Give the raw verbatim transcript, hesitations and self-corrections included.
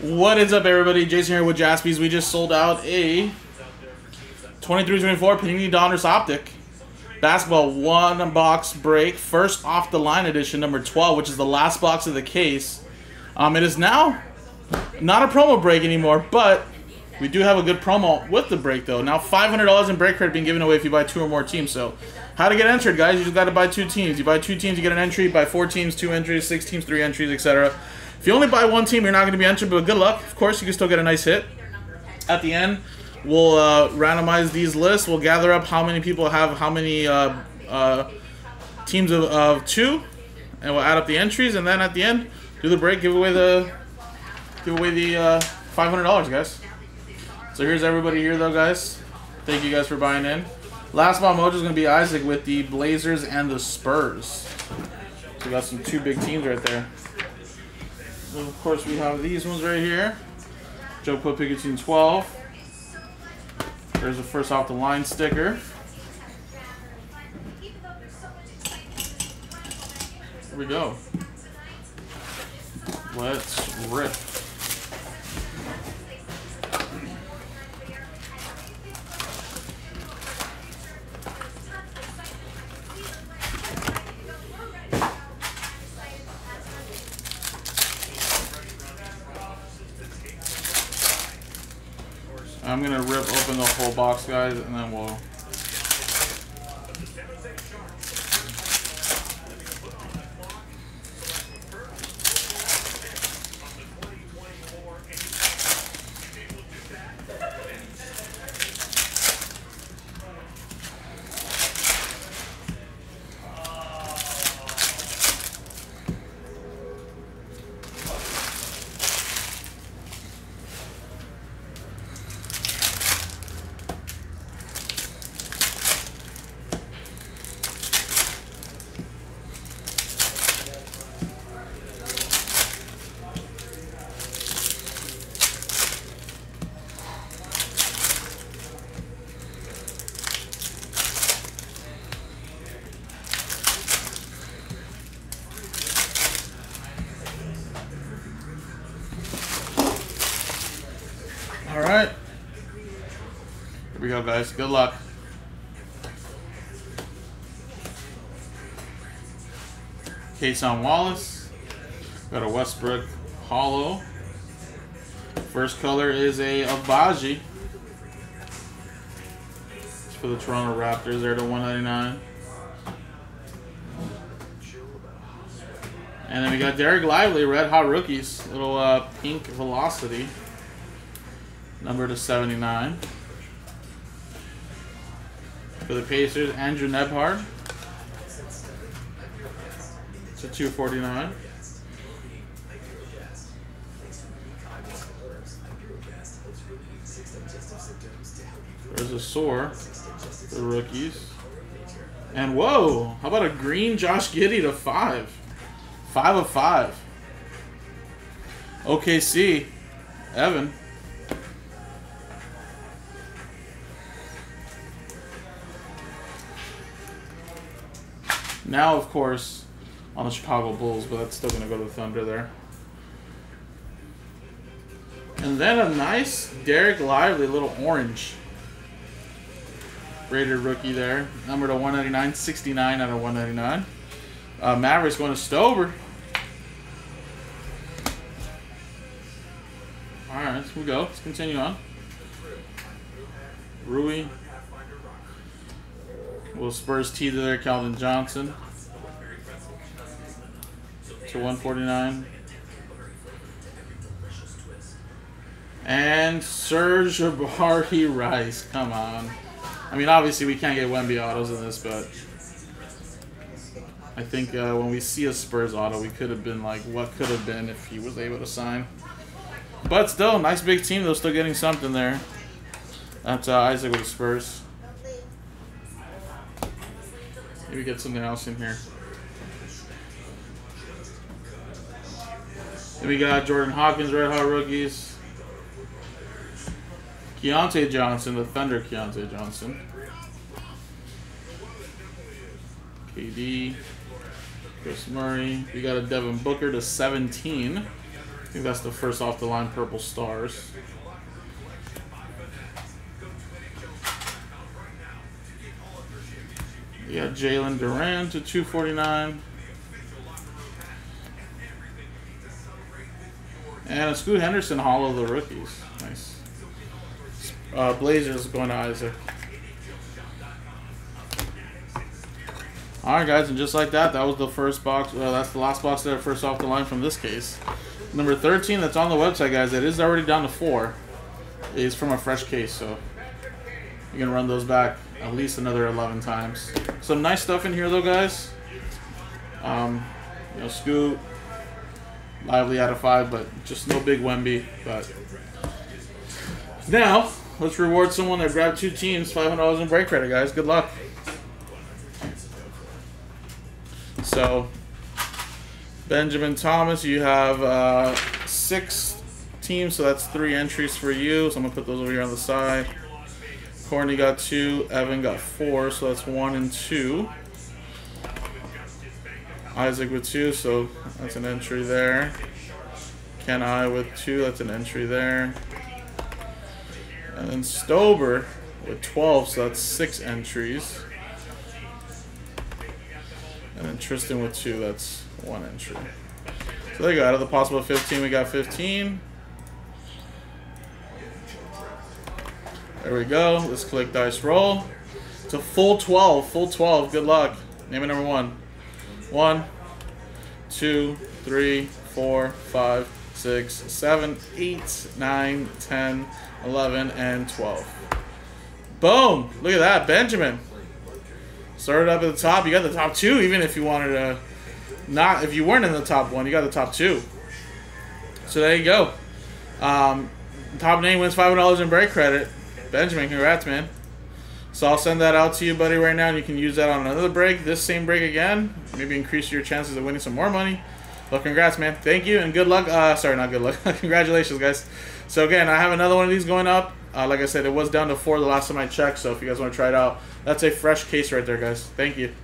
What is up, everybody? Jason here with Jaspies. We just sold out a twenty-three twenty-four Panini Donruss Optic basketball one box break, first off the line edition, number twelve, which is the last box of the case. Um, it is now not a promo break anymore, but we do have a good promo with the break though. Now five hundred dollars in break credit being given away if you buy two or more teams. So how to get entered, guys? You just got to buy two teams. You buy two teams, you get an entry. You buy four teams, two entries, six teams, three entries, et cetera. If you only buy one team, you're not going to be entered, but good luck. Of course, you can still get a nice hit. At the end, we'll uh, randomize these lists. We'll gather up how many people have how many uh, uh, teams of, of two, and we'll add up the entries. And then at the end, do the break, give away the give away the uh, five hundred dollars, guys. So here's everybody here, though, guys. Thank you guys for buying in. Last ball mojo is going to be Isaac with the Blazers and the Spurs. So we got some two big teams right there. And of course, we have these ones right here. Joe Quip Pikachu twelve. There's a first off the line sticker. Here we go. Let's rip. I'm gonna rip open the whole box, guys, and then we'll. Alright. Here we go, guys. Good luck. Kason Wallace. Got a Westbrook hollow. First color is a Abaji. It's for the Toronto Raptors. They're to one ninety-nine. And then we got Derek Lively, Red Hot Rookies. Little uh, pink velocity. Number to seventy-nine. For the Pacers, Andrew Nembhard. To two forty-nine. There's a sore. The rookies. And whoa! How about a green Josh Giddey to five? Five of five. O K C. Evan. Now, of course, on the Chicago Bulls, but that's still going to go to the Thunder there. And then a nice Derek Lively, little orange. Rated rookie there. Number to one ninety-nine, sixty-nine out of one ninety-nine. Uh, Mavericks going to Stober. All right, so we'll go. Let's continue on. Rui. Little Spurs teeter there, Calvin Johnson. To one forty-nine. And Serge Ibaka Rice. Come on. I mean, obviously, we can't get Wemby autos in this, but I think uh, when we see a Spurs auto, we could have been like, what could have been if he was able to sign? But still, nice big team. They're still getting something there. That's uh, Isaac with the Spurs. Maybe get something else in here. Then we got Jordan Hawkins, Red Hot Rookies. Keontae Johnson, the Thunder Keontae Johnson. K D. Chris Murray. We got a Devin Booker to seventeen. think that's the first off the line purple stars. You got Jalen Duran to two forty-nine. And a Scoot Henderson hollow of the rookies. Nice. Uh, Blazers going to Isaac. Alright guys, and just like that, that was the first box, uh, that's the last box there, first off the line from this case. Number thirteen that's on the website, guys, it is already down to four. It's from a fresh case, so you can run those back at least another eleven times. Some nice stuff in here though, guys. Um, you know, Scoot, Lively out of five, but just no big Wemby. But now, let's reward someone that grabbed two teams, five hundred dollars in break credit, guys. Good luck. So, Benjamin Thomas, you have uh, six teams, so that's three entries for you. So I'm going to put those over here on the side. Courtney got two. Evan got four, so that's one and two. Isaac with two, so that's an entry there. Ken I with two, that's an entry there. And then Stober with twelve, so that's six entries. And then Tristan with two, that's one entry. So there you go, out of the possible fifteen, we got fifteen. There we go, let's click dice roll. It's a full twelve, full twelve, good luck. Name it number one. One, two, three, four, five, six, seven, eight, nine, ten, eleven, and twelve. Boom, look at that, Benjamin. Started up at the top. You got the top two, even if you wanted to not, if you weren't in the top one, you got the top two. So there you go. Um, top name wins five hundred dollars in break credit. Benjamin, congrats, man. So I'll send that out to you, buddy, right now, and you can use that on another break, this same break again. Maybe increase your chances of winning some more money. Well, congrats, man. Thank you, and good luck. Uh, sorry, not good luck. Congratulations, guys. So again, I have another one of these going up. Uh, like I said, it was down to four the last time I checked, so if you guys want to try it out, that's a fresh case right there, guys. Thank you.